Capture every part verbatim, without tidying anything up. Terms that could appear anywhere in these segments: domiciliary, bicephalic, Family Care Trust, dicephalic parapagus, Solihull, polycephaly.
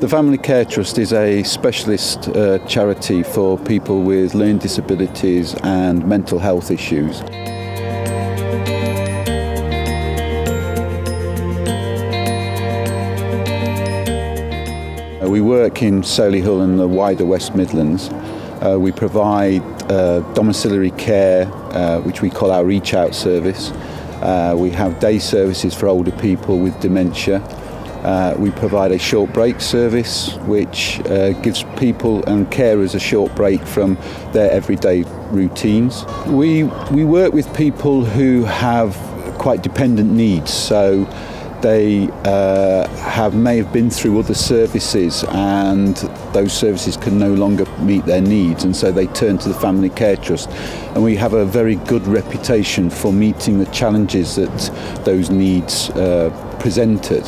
The Family Care Trust is a specialist uh, charity for people with learning disabilities and mental health issues. We work in Solihull and the wider West Midlands. Uh, we provide uh, domiciliary care, uh, which we call our Reach Out service. Uh, we have day services for older people with dementia. Uh, we provide a short break service which uh, gives people and carers a short break from their everyday routines. We, we work with people who have quite dependent needs, so they uh, have may have been through other services and those services can no longer meet their needs, and so they turn to the Family Care Trust, and we have a very good reputation for meeting the challenges that those needs uh, presented.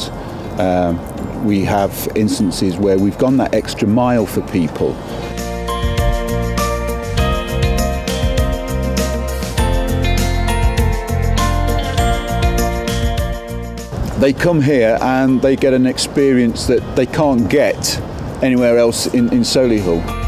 Um, we have instances where we've gone that extra mile for people. They come here and they get an experience that they can't get anywhere else in, in Solihull.